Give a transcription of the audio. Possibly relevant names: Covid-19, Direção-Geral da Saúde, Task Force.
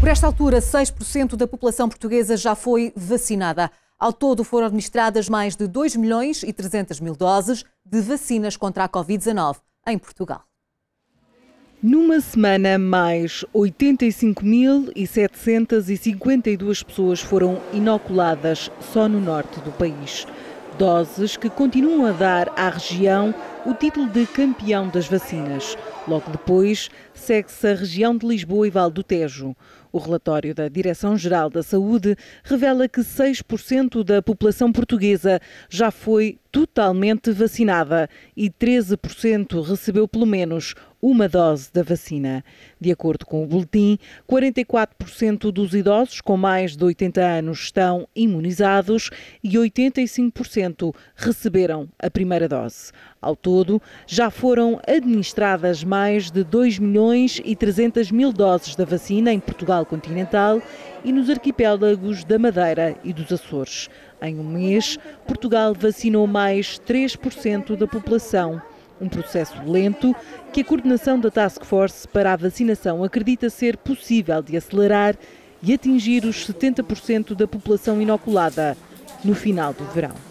Por esta altura, 6% da população portuguesa já foi vacinada. Ao todo foram administradas mais de 2 milhões e 300 mil doses de vacinas contra a Covid-19 em Portugal. Numa semana, mais 85.752 pessoas foram inoculadas só no norte do país. Doses que continuam a dar à região o título de campeão das vacinas. Logo depois, segue-se a região de Lisboa e Vale do Tejo. O relatório da Direção-Geral da Saúde revela que 6% da população portuguesa já foi totalmente vacinada e 13% recebeu pelo menos uma dose da vacina. De acordo com o boletim, 44% dos idosos com mais de 80 anos estão imunizados e 85% receberam a primeira dose. Ao todo, já foram administradas mais de 2 milhões e 300 mil doses da vacina em Portugal continental e nos arquipélagos da Madeira e dos Açores. Em um mês, Portugal vacinou mais 3% da população. Um processo lento que a coordenação da Task Force para a vacinação acredita ser possível de acelerar e atingir os 70% da população inoculada no final do verão.